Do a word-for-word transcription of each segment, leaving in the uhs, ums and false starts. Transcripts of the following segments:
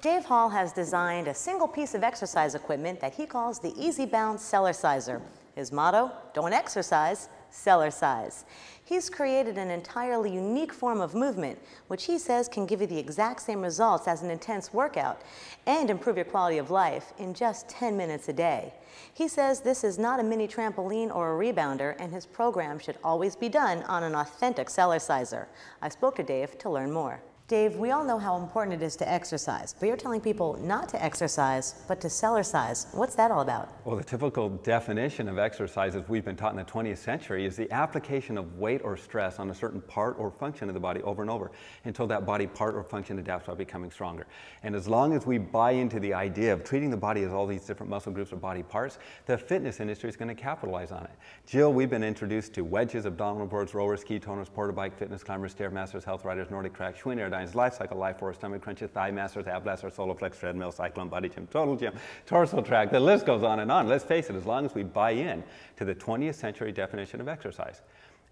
Dave Hall has designed a single piece of exercise equipment that he calls the Easy Bounce Cellerciser. His motto, don't exercise, cellercise. He's created an entirely unique form of movement, which he says can give you the exact same results as an intense workout and improve your quality of life in just ten minutes a day. He says this is not a mini trampoline or a rebounder, and his program should always be done on an authentic cellerciser. I spoke to Dave to learn more. Dave, we all know how important it is to exercise, but you're telling people not to exercise, but to cellercise. What's that all about? Well, the typical definition of exercise, as we've been taught in the twentieth century, is the application of weight or stress on a certain part or function of the body over and over until that body part or function adapts by becoming stronger. And as long as we buy into the idea of treating the body as all these different muscle groups or body parts, the fitness industry is going to capitalize on it. Jill, we've been introduced to wedges, abdominal boards, rollers, ski toners, porta bike, fitness climbers, stairmasters, health riders, Nordic track, Schwinn aerodynamics, life cycle, life force, stomach crunches, thigh masters, ab blasters, solo flex, treadmill, cyclone, body gym, total gym, torso track. The list goes on and on. Let's face it, as long as we buy in to the twentieth century definition of exercise,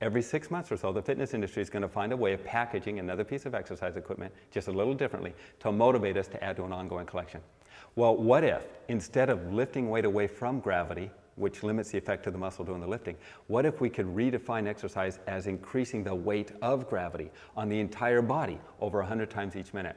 every six months or so, the fitness industry is going to find a way of packaging another piece of exercise equipment just a little differently to motivate us to add to an ongoing collection. Well, what if instead of lifting weight away from gravity, which limits the effect of the muscle doing the lifting, what if we could redefine exercise as increasing the weight of gravity on the entire body over one hundred times each minute?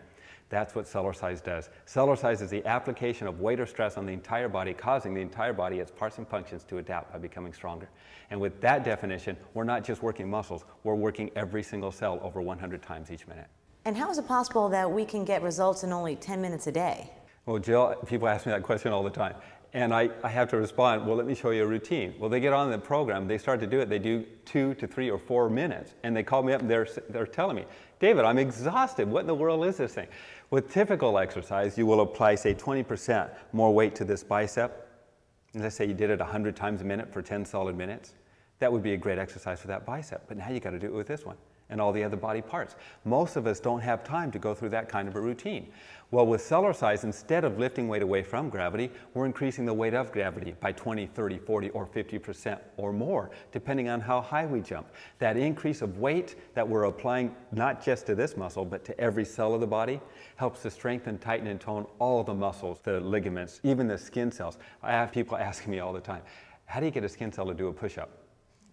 That's what cellercise does. Cellercise is the application of weight or stress on the entire body, causing the entire body, its parts and functions, to adapt by becoming stronger. And with that definition, we're not just working muscles, we're working every single cell over one hundred times each minute. And how is it possible that we can get results in only ten minutes a day? Well, Jill, people ask me that question all the time. And I, I have to respond, well, let me show you a routine. Well, they get on the program, they start to do it, they do two to three or four minutes, and they call me up and they're, they're telling me, David, I'm exhausted, what in the world is this thing? With typical exercise, you will apply, say, twenty percent more weight to this bicep. And let's say you did it one hundred times a minute for ten solid minutes. That would be a great exercise for that bicep, but now you got to do it with this one and all the other body parts. Most of us don't have time to go through that kind of a routine. Well, with cellercise, instead of lifting weight away from gravity, we're increasing the weight of gravity by twenty, thirty, forty, or fifty percent or more, depending on how high we jump. That increase of weight that we're applying not just to this muscle, but to every cell of the body, helps to strengthen, tighten, and tone all the muscles, the ligaments, even the skin cells. I have people asking me all the time, how do you get a skin cell to do a push-up?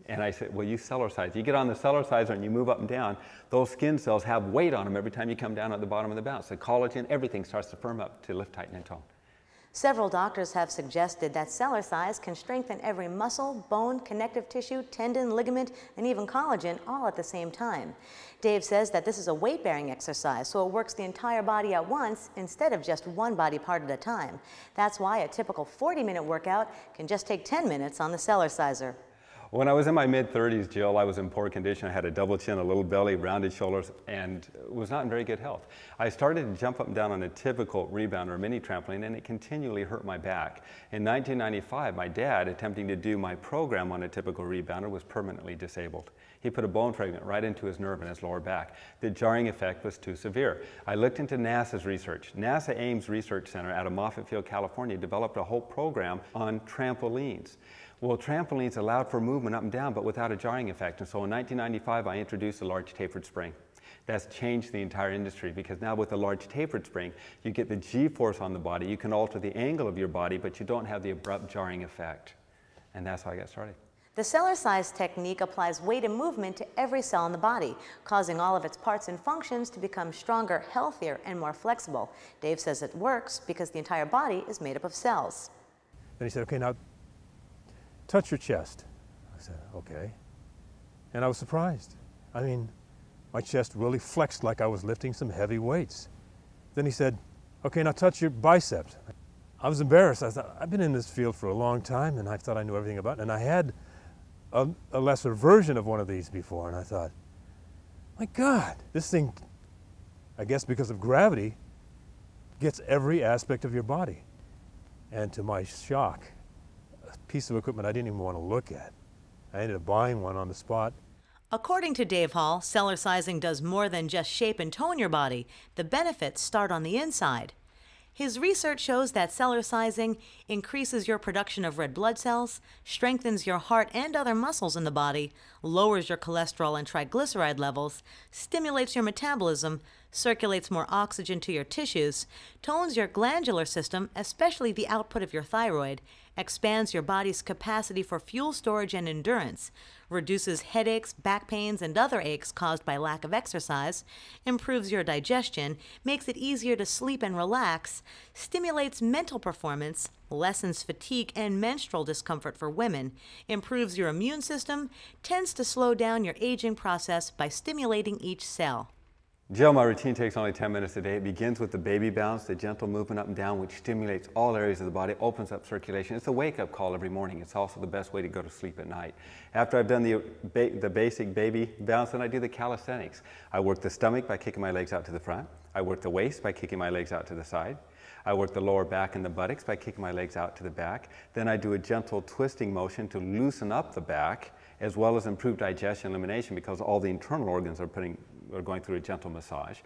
And I said, well, you cellercise. You get on the cellerciser and you move up and down. Those skin cells have weight on them every time you come down at the bottom of the bounce. The collagen, everything starts to firm up to lift, tighten, and tone. Several doctors have suggested that cellercise can strengthen every muscle, bone, connective tissue, tendon, ligament, and even collagen all at the same time. Dave says that this is a weight-bearing exercise, so it works the entire body at once instead of just one body part at a time. That's why a typical forty minute workout can just take ten minutes on the cellerciser. When I was in my mid thirties, Jill, I was in poor condition. I had a double chin, a little belly, rounded shoulders, and was not in very good health. I started to jump up and down on a typical rebound or mini trampoline, and it continually hurt my back. In nineteen ninety-five, my dad, attempting to do my program on a typical rebounder, was permanently disabled. He put a bone fragment right into his nerve in his lower back. The jarring effect was too severe. I looked into NASA's research. NASA Ames Research Center out of Moffett Field, California, developed a whole program on trampolines. Well, trampolines allowed for movement up and down, but without a jarring effect. And so in nineteen ninety-five, I introduced a large tapered spring. That's changed the entire industry, because now with a large tapered spring, you get the G-force on the body. You can alter the angle of your body, but you don't have the abrupt jarring effect. And that's how I got started. The cellercise technique applies weight and movement to every cell in the body, causing all of its parts and functions to become stronger, healthier, and more flexible. Dave says it works because the entire body is made up of cells. Then he said, okay, now touch your chest. I said, okay. And I was surprised. I mean, my chest really flexed like I was lifting some heavy weights. Then he said, okay, now touch your biceps. I was embarrassed. I thought, I've been in this field for a long time, and I thought I knew everything about it, and I had A, a lesser version of one of these before, and I thought, my God, this thing, I guess because of gravity, gets every aspect of your body. And to my shock, a piece of equipment I didn't even want to look at. I ended up buying one on the spot. According to Dave Hall, cellercising does more than just shape and tone your body. The benefits start on the inside. His research shows that cellercising increases your production of red blood cells, strengthens your heart and other muscles in the body, lowers your cholesterol and triglyceride levels, stimulates your metabolism, circulates more oxygen to your tissues, tones your glandular system, especially the output of your thyroid, expands your body's capacity for fuel storage and endurance, reduces headaches, back pains, and other aches caused by lack of exercise, improves your digestion, makes it easier to sleep and relax, stimulates mental performance, lessens fatigue and menstrual discomfort for women, improves your immune system, tends to slow down your aging process by stimulating each cell. Jill, my routine takes only ten minutes a day. It begins with the baby bounce, the gentle movement up and down, which stimulates all areas of the body, opens up circulation. It's a wake-up call every morning. It's also the best way to go to sleep at night. After I've done the, ba the basic baby bounce, then I do the calisthenics. I work the stomach by kicking my legs out to the front. I work the waist by kicking my legs out to the side. I work the lower back and the buttocks by kicking my legs out to the back. Then I do a gentle twisting motion to loosen up the back, as well as improve digestion and elimination, because all the internal organs are putting or going through a gentle massage,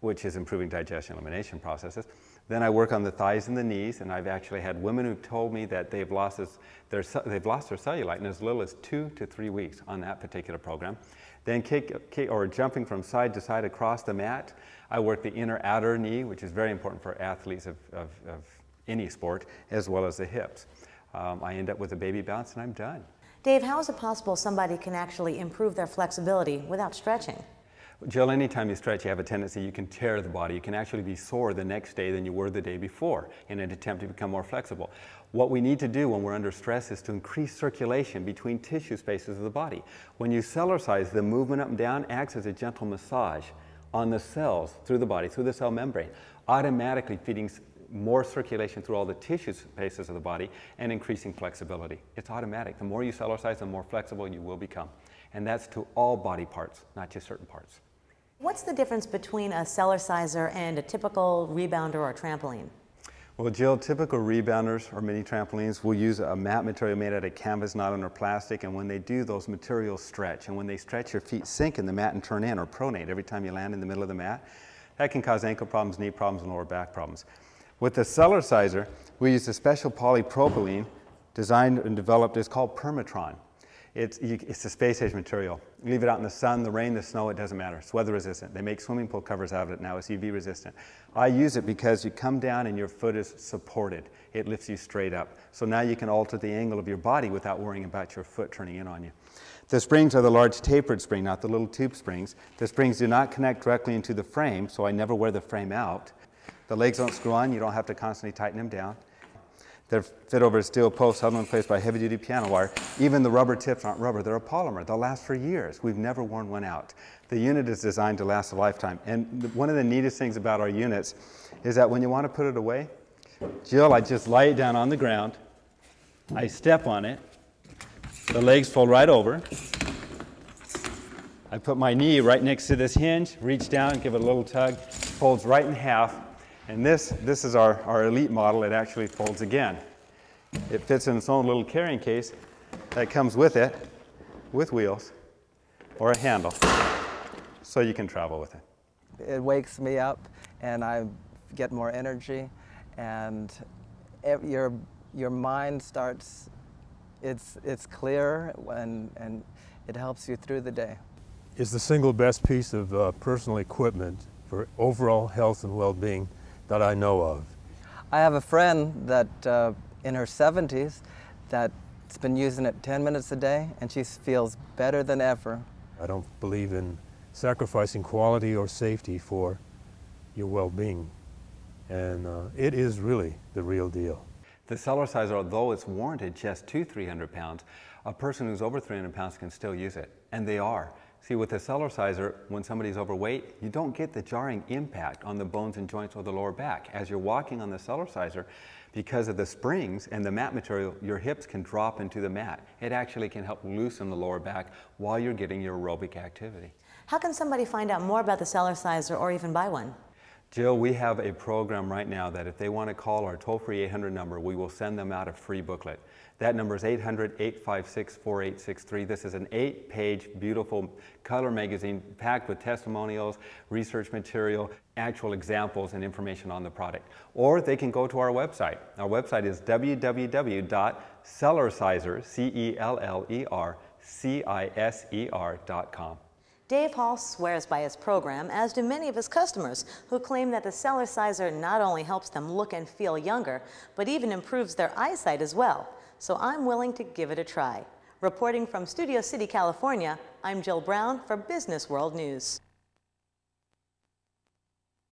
which is improving digestion and elimination processes. Then I work on the thighs and the knees, and I've actually had women who've told me that they've lost, this, their, they've lost their cellulite in as little as two to three weeks on that particular program. Then kick, kick or jumping from side to side across the mat, I work the inner outer knee, which is very important for athletes of, of, of any sport, as well as the hips. Um, I end up with a baby bounce and I'm done. Dave, how is it possible somebody can actually improve their flexibility without stretching? Jill, anytime you stretch, you have a tendency, you can tear the body. You can actually be sore the next day than you were the day before in an attempt to become more flexible. What we need to do when we're under stress is to increase circulation between tissue spaces of the body. When you Cellercise, the movement up and down acts as a gentle massage on the cells through the body, through the cell membrane, automatically feeding more circulation through all the tissue spaces of the body and increasing flexibility. It's automatic. The more you Cellercise, the more flexible you will become. And that's to all body parts, not just certain parts. What's the difference between a Cellerciser and a typical rebounder or trampoline? Well, Jill, typical rebounders or mini trampolines will use a mat material made out of canvas, nylon, or plastic, and when they do, those materials stretch. And when they stretch, your feet sink in the mat and turn in or pronate every time you land in the middle of the mat. That can cause ankle problems, knee problems, and lower back problems. With the Cellerciser, we use a special polypropylene designed and developed. It's called Permatron. It's, it's a space-age material. You leave it out in the sun, the rain, the snow, it doesn't matter. It's weather resistant. They make swimming pool covers out of it now. It's U V resistant. I use it because you come down and your foot is supported. It lifts you straight up. So now you can alter the angle of your body without worrying about your foot turning in on you. The springs are the large tapered spring, not the little tube springs. The springs do not connect directly into the frame, so I never wear the frame out. The legs don't screw on. You don't have to constantly tighten them down. They're fit over a steel post held in place by heavy-duty piano wire. Even the rubber tips aren't rubber. They're a polymer. They'll last for years. We've never worn one out. The unit is designed to last a lifetime. And one of the neatest things about our units is that when you want to put it away, Jill, I just lay it down on the ground. I step on it. The legs fold right over. I put my knee right next to this hinge, reach down, give it a little tug, folds right in half. And this, this is our, our elite model. It actually folds again. It fits in its own little carrying case that comes with it, with wheels, or a handle, so you can travel with it. It wakes me up, and I get more energy, and your, your mind starts, it's, it's clearer, and, and it helps you through the day. It's the single best piece of uh, personal equipment for overall health and well-being that I know of. I have a friend that uh, in her seventies that's been using it ten minutes a day, and she feels better than ever. I don't believe in sacrificing quality or safety for your well-being, and uh, it is really the real deal. The Cellerciser, although it's warranted just to three hundred pounds, a person who's over three hundred pounds can still use it, and they are. See, with the Cellerciser, when somebody's overweight, you don't get the jarring impact on the bones and joints or the lower back. As you're walking on the Cellerciser, because of the springs and the mat material, your hips can drop into the mat. It actually can help loosen the lower back while you're getting your aerobic activity. How can somebody find out more about the Cellerciser or even buy one? Jill, we have a program right now that if they want to call our toll-free eight hundred number, we will send them out a free booklet. That number is eight hundred, eight five six, four eight six three. This is an eight-page, beautiful color magazine packed with testimonials, research material, actual examples, and information on the product. Or they can go to our website. Our website is w w w dot cellerciser, C E L L E R C I S E R dot com. Dave Hall swears by his program, as do many of his customers, who claim that the Cellerciser not only helps them look and feel younger, but even improves their eyesight as well. So I'm willing to give it a try. Reporting from Studio City, California, I'm Jill Brown for Business World News.